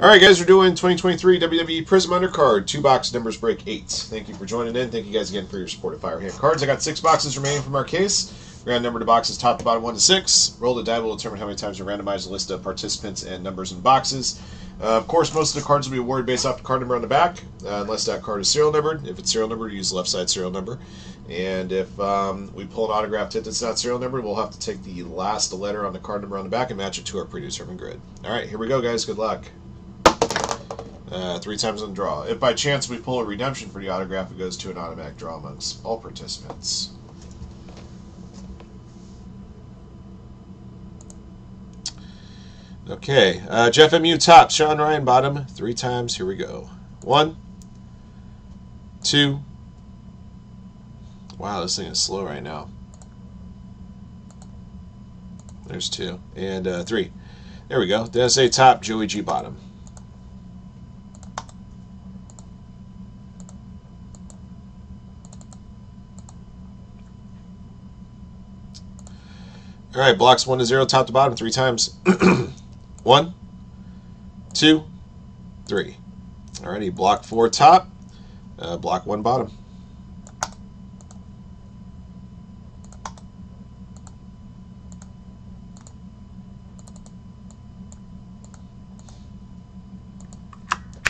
Alright guys, we're doing 2023 WWE Prizm Undercard, 2-box numbers break 8. Thank you for joining in. Thank you guys again for your support of Firehand Cards. I got 6 boxes remaining from our case. We're going to number the boxes top to bottom 1 to 6. Roll the die will determine how many times we randomize the list of participants and numbers in boxes. Of course, most of the cards will be awarded based off the card number on the back, unless that card is serial numbered. If it's serial numbered, use the left side serial number. And if we pull an autographed hit that's not serial numbered, we'll have to take the last letter on the card number on the back and match it to our predetermined grid. Alright, here we go guys. Good luck. 3 times on the draw. If by chance we pull a redemption for the autograph, it goes to an automatic draw amongst all participants. Okay, Jeff MU top, Sean Ryan bottom, 3 times. Here we go. 1, 2. Wow, this thing is slow right now. There's 2 and 3. There we go. DSA top, Joey G bottom. All right, blocks 1 to 0, top to bottom, 3 times. 1, 2, 3. Alrighty, block 4 top, block 1 bottom.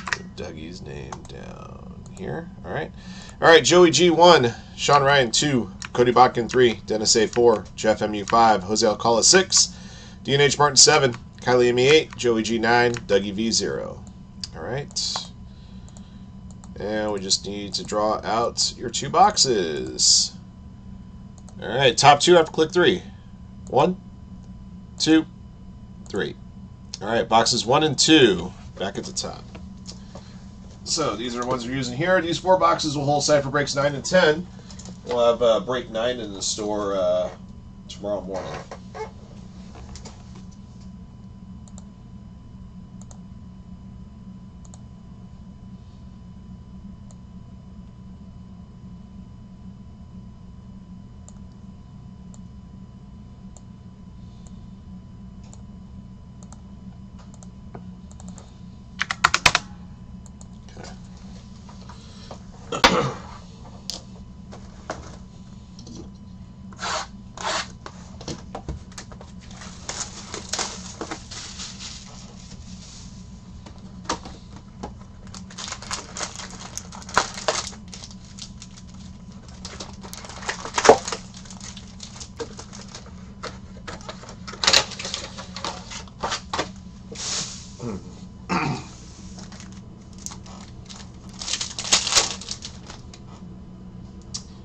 Put Dougie's name down here. All right. Joey G 1, Sean Ryan 2. Cody Botkin 3, Dennis A 4, Jeff MU 5, Jose Alcala 6, D&H Martin 7, Kylie ME 8, Joey G 9, Dougie V 0. Alright. And we just need to draw out your 2 boxes. Alright, top 2 I have to click 3. 1, 2, 3. Alright, boxes 1 and 2 back at the top. So these are the ones we're using here. These 4 boxes will hold Cypher Breaks 9 and 10. We'll have break 9 in the store tomorrow morning.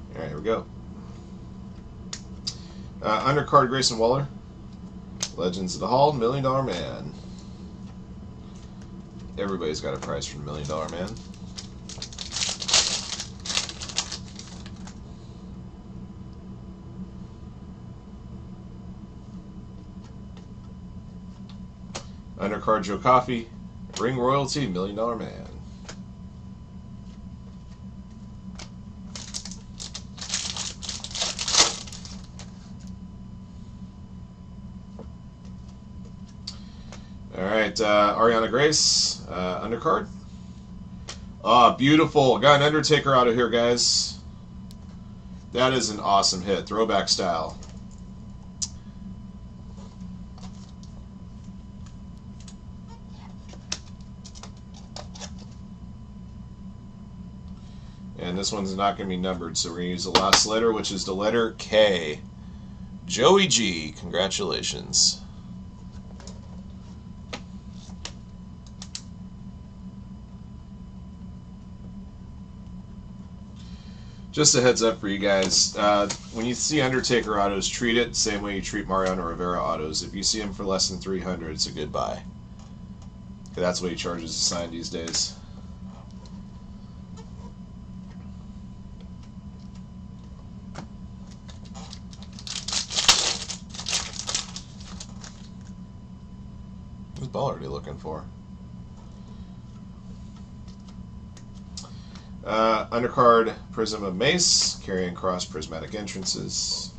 Alright, here we go. Undercard Grayson Waller. Legends of the Hall, Million Dollar Man. Everybody's got a prize from Million Dollar Man. Undercard Joe Coffey, Ring Royalty, Million Dollar Man. Alright, Ariana Grace, undercard. Oh, beautiful. Got an Undertaker out of here, guys. That is an awesome hit. Throwback style. And this one's not going to be numbered, so we're going to use the last letter, which is the letter K. Joey G, congratulations. Just a heads up for you guys, when you see Undertaker autos, treat it the same way you treat Mariano Rivera autos. If you see him for less than 300, it's a good buy. That's what he charges to sign these days. Whose ball are they looking for? Undercard Prism of Mace, carrying cross prismatic entrances.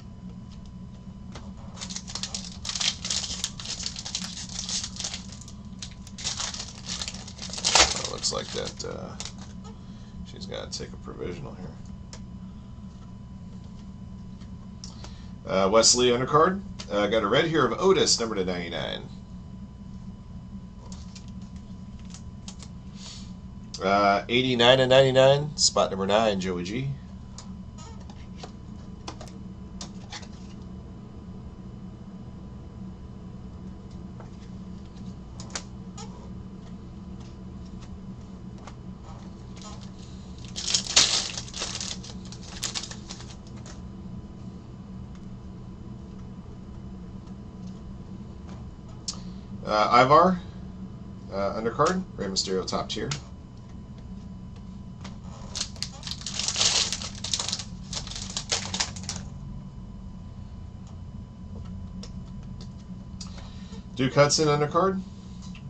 looks like that she's got to take a provisional here. Wesley undercard. Got a red here of Otis, number /99. $89 and $99, spot number 9, Joey G. Ivar, undercard, Rey Mysterio, top tier. Duke Hudson, undercard,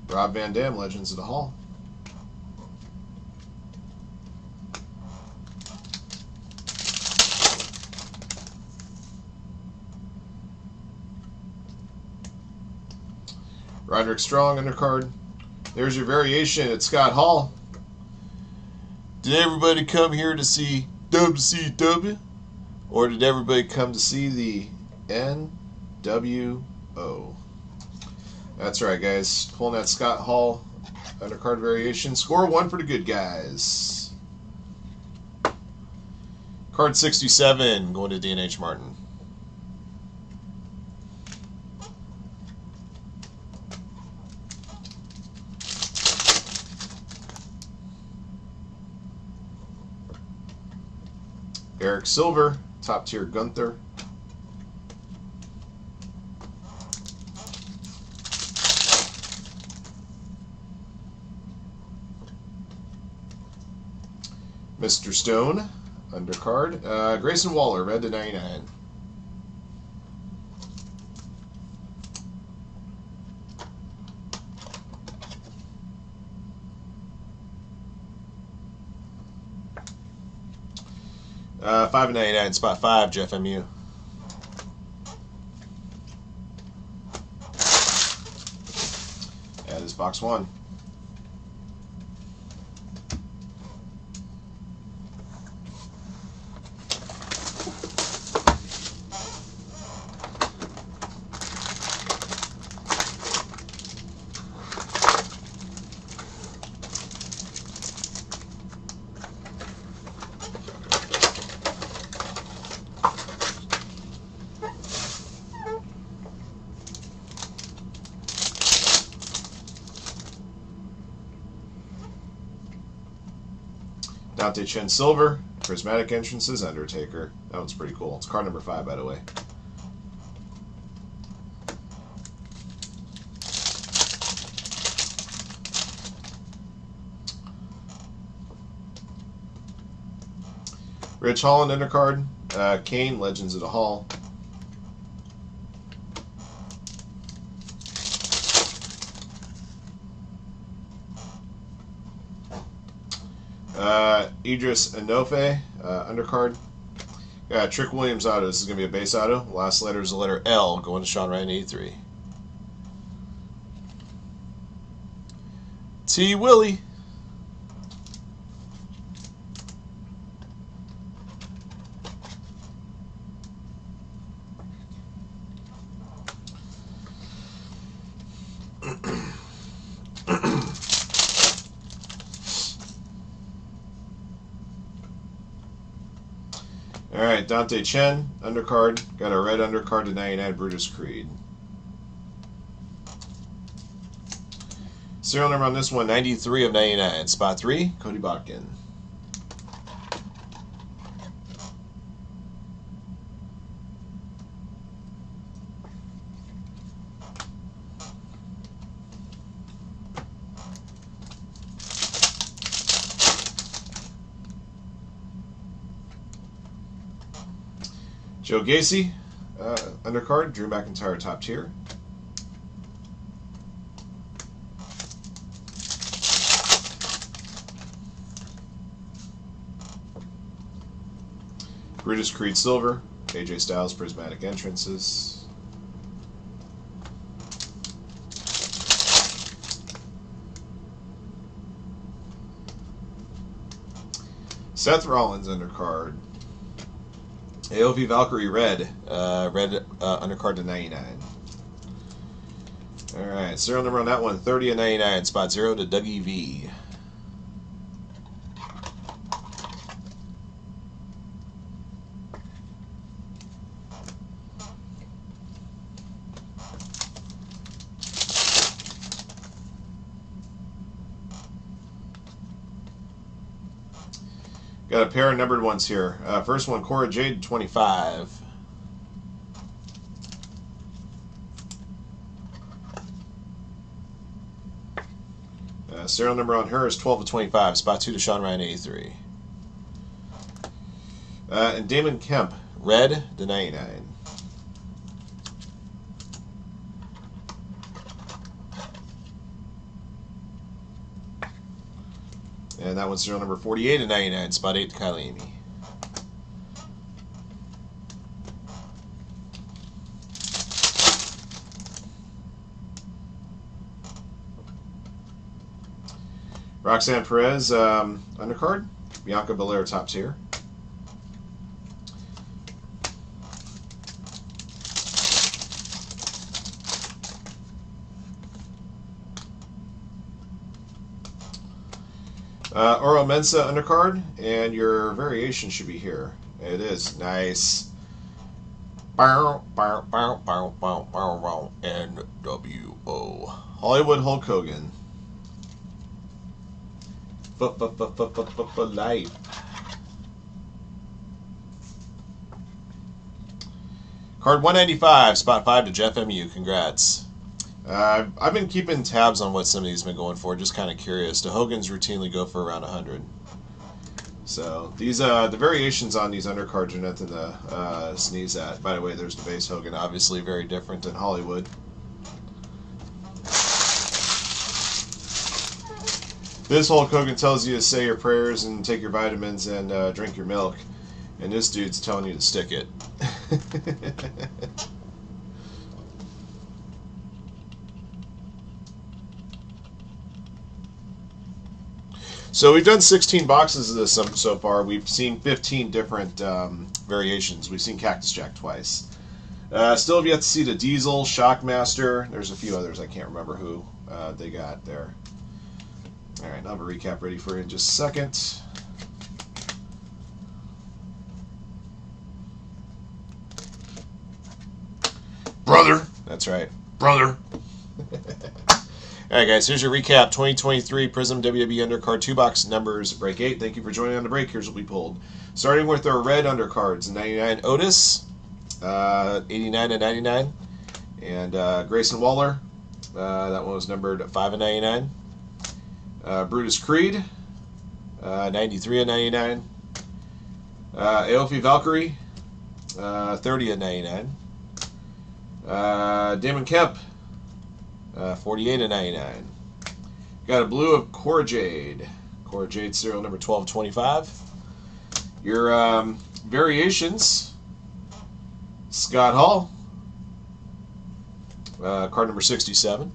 Rob Van Dam, Legends of the Hall. Roderick Strong, undercard. There's your variation. It's Scott Hall. Did everybody come here to see WCW? Or did everybody come to see the NWO? That's right, guys. Pulling that Scott Hall undercard variation. Score 1 for the good guys. Card 67 going to D&H Martin. Eric Silver, top tier Gunther. Mr. Stone, undercard. Grayson Waller, red /99. $5.99, spot 5, Jeff MU. That is box 1. Dante Chen Silver, Prismatic Entrances, Undertaker. That one's pretty cool. It's card number 5, by the way. Rich Holland, undercard. Kane, Legends of the Hall. Idris Anofe, undercard. Trick Williams auto. This is going to be a base auto. Last letter is the letter L, going to Sean Ryan, 83. T. Willie. Alright, Dante Chen, undercard. Got a red undercard /99, Brutus Creed. Serial number on this one, 93 of 99. Spot 3, Cody Botkin. Joe Gacy, undercard, Drew McIntyre, top tier. Brutus Creed Silver, AJ Styles, Prismatic Entrances. Seth Rollins undercard. Aoife Valkyrie red. Red undercard to 99. Alright, serial number on that one, 30 of 99. Spot 0 to Dougie V. Got a pair of numbered ones here. First one, Cora Jade, 25. Serial number on her is 12 of 25. Spot 2 to Sean Ryan, 83. And Damon Kemp, red to 99. And that one's serial number 48 and 99, spot 8 to Kyle Amy. Roxanne Perez, undercard. Bianca Belair, top tier. Oro Mensa undercard, and your variation should be here. It is nice. NWO. Hollywood Hulk Hogan. For life. Card 195, spot 5 to Jeff MU. Congrats. I've been keeping tabs on what some of these have been going for, just kind of curious. The Hogan's routinely go for around 100. So these the variations on these undercards are nothing to sneeze at. By the way, there's the base Hogan, obviously very different than Hollywood. This Hulk Hogan tells you to say your prayers and take your vitamins and drink your milk, and this dude's telling you to stick it. So we've done 16 boxes of this so far. We've seen 15 different variations. We've seen Cactus Jack twice. Still have yet to see the Diesel, Shockmaster. There's a few others I can't remember who they got there. All right, I'll have a recap ready for you in just a second. Brother. That's right. Brother. All right, guys, here's your recap. 2023 Prizm WWE Undercard 2-box numbers, break 8. Thank you for joining on the break. Here's what we pulled. Starting with our red undercards, 99 Otis, 89 and 99, and Grayson Waller. That one was numbered 5 and 99. Brutus Creed, 93 and 99. Aoife Valkyrie, 30 and 99. Damon Kemp, 48 and 99. Got a blue of Cora Jade. Cora Jade serial number 1225. Your variations. Scott Hall. Card number 67.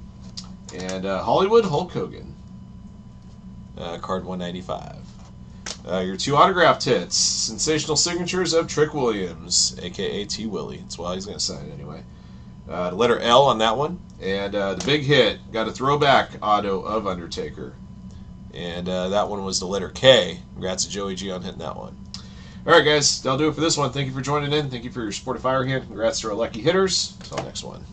And Hollywood Hulk Hogan. Card 195. Your two autographed hits. Sensational signatures of Trick Williams, a.k.a. T. Willie. That's why he's going to sign it anyway. The letter L on that one. And the big hit, got a throwback auto of Undertaker. And that one was the letter K. Congrats to Joey G on hitting that one. All right, guys, that'll do it for this one. Thank you for joining in. Thank you for your support of Firehand. Congrats to our lucky hitters. Until next one.